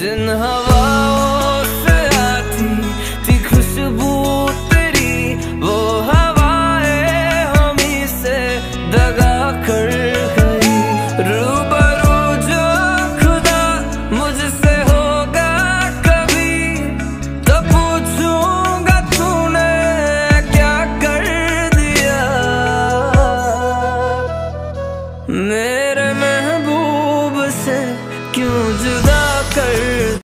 जिन हवा